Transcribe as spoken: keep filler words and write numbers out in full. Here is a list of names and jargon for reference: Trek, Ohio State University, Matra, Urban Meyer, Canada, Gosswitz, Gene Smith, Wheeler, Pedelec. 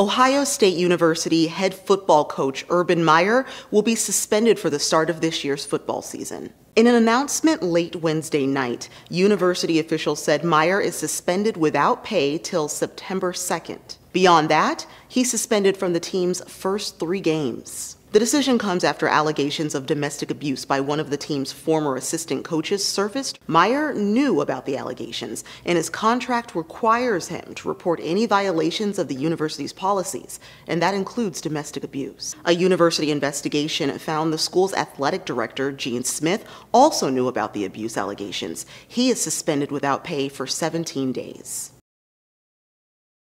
Ohio State University head football coach Urban Meyer will be suspended for the start of this year's football season. In an announcement late Wednesday night, university officials said Meyer is suspended without pay till September second. Beyond that, he's suspended from the team's first three games. The decision comes after allegations of domestic abuse by one of the team's former assistant coaches surfaced. Meyer knew about the allegations, and his contract requires him to report any violations of the university's policies, and that includes domestic abuse. A university investigation found the school's athletic director, Gene Smith, also knew about the abuse allegations. He is suspended without pay for seventeen days.